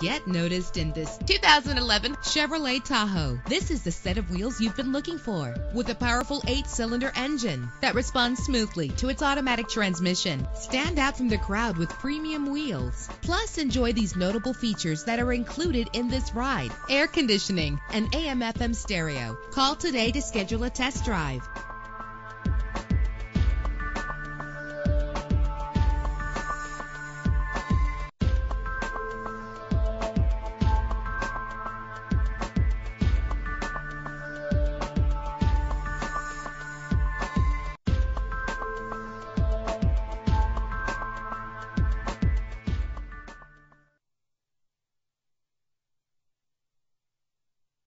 Get noticed in this 2011 Chevrolet Tahoe. This is the set of wheels you've been looking for, with a powerful 8-cylinder engine that responds smoothly to its automatic transmission. Stand out from the crowd with premium wheels. Plus, enjoy these notable features that are included in this ride: air conditioning, an AM/FM stereo. Call today to schedule a test drive.